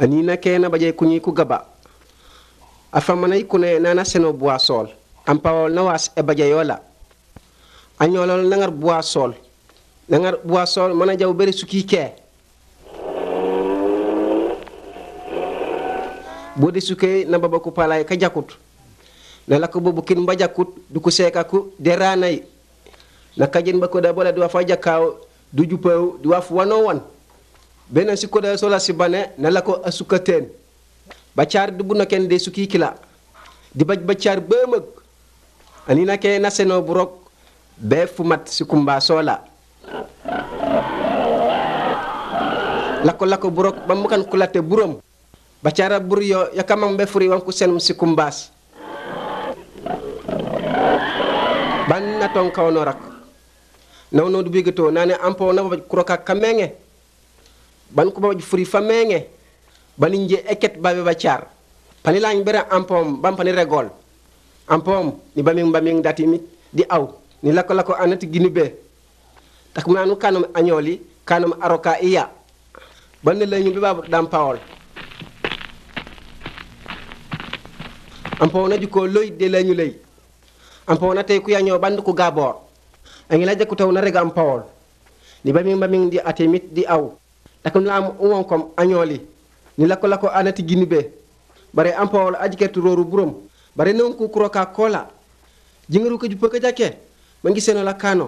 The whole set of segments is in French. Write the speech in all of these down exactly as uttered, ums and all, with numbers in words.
anina kena baje kunyi ku gaba afamanai kunay nana seno boisol ampawol nawas e baje yola anyolol nangar boisol nangar boisol mana jaw beri suki ke bodi suke na baba ku palay ka jakut na lako bobu kin ba jakut duko sekaku deranay la kajen bako da bola do fa jakaw du jupew du waf wanowan benen sikoda sola sibane na lako asukaten bacar du buno ken de suki kila di baj bacar beemak anina ke naseno burok be fumat sikumba sola lako lako burok bamukan kulate burom bacara buryo yakamam be furi wanku senum sikumbas banna ton kawnorak nawno du bigeto nane ampo na kroka kamenge ban ko bawji furi famenge baninje eket babe bacar pani lañ bere ampom bam pani regol ampom ni baming baming datimi di aw ni lako lako anati ginube tak nanu kanam añoli kanam aroka iya ban lañu bi babu dam paol ampom na jiko loy de lañu lay ampom na tay ku yaño band ku gabor angi la jekku taw na rega ampol ni baming baming di atimit di aw takam lam won kom añoli ni lako lako anati ginube bare ampol ajiketu roru burom bare non ku kroka kola jingaru ko jupe ko jake mangi seno la kano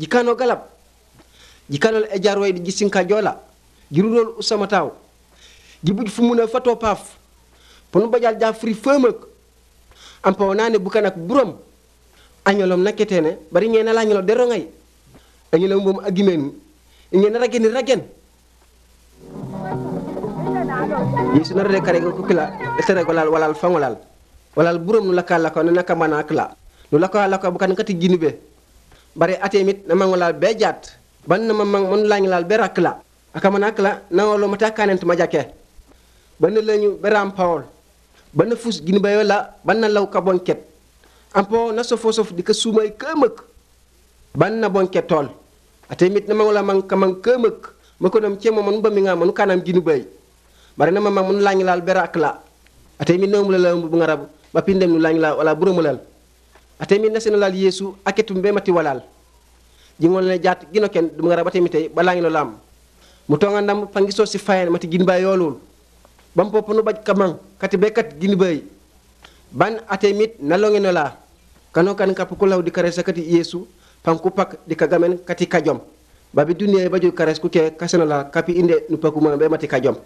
jikano galab jikano e jarway di gisinka jola girudol usama taw gibuj fumuna fato paf ponu bajal ja fri femek ampo nane bukanak burom añolom naketene bari ñena la ñolo dero ngay añolom mom agimen ñena ragen ragen yesu na re kare ko kila tere golal walal fangolal walal burom nu lakala ko naka manak la nu lako lako bukan kati ginube bare atemit na mangolal be jat ban na mang mon lañlal be rakla akamanakla na wolo mata kanent ma jake ban lañu beram paul ban fus ginube yola ban law ka bonket ampo na sofo sof di ka sumay kemek ban na bonket tol atemit na mangola mang kamang kemek mako dam ci momon bami nga mon kanam ginube bare na mamang mon lañlal be rakla atemit no mula bu ngarab ba pindem nu lañla wala buromulal atemi national yesu aketum be mati walal jingol ne jat gino ken dum ngara batemi tay balangi no lam mu tonga ndam pangiso si fayen mati ginba yolul bam popo no baj kamang kati be kat ginbay ban atemit nalongi no la kano kan kapuko law di karesa kati yesu panku pak di kagamen kati kajom babi dunia baju kares ku ke kasana la kapi inde nu pakuma be mati kajom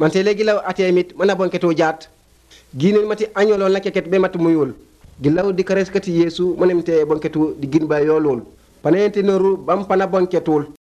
man te legi law atemit mana bonketo jat ginen mati añolo la keket be mati muyul gilaw di kareskati yesu manemte bonketu di ginba yolol panente noru bam pana bonketul